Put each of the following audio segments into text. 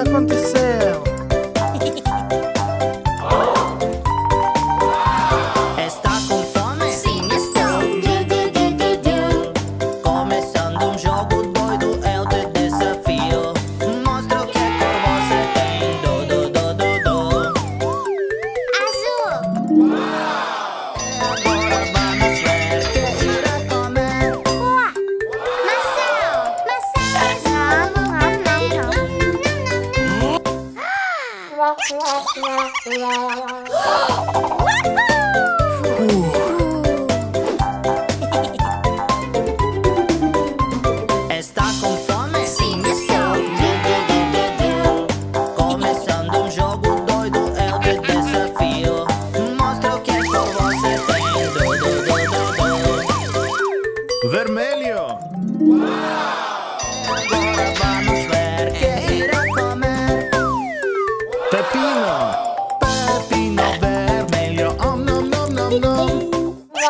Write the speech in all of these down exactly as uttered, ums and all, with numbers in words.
aconteceu? Está com fome? Sim, estou. Começando um jogo doido, eu te desafio. Mostra o que você tem. Do, do, do, do, do. Azul. Agora vamos ver que irá comer. Uau! Maçã! Maçã! Não, não, não. Vermelho! Uau! Agora vamos ver que irá comer. Pepino! Pepino vermelho! Oh, nom, nom, nom, nom! Ooh.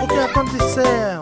O que aconteceu?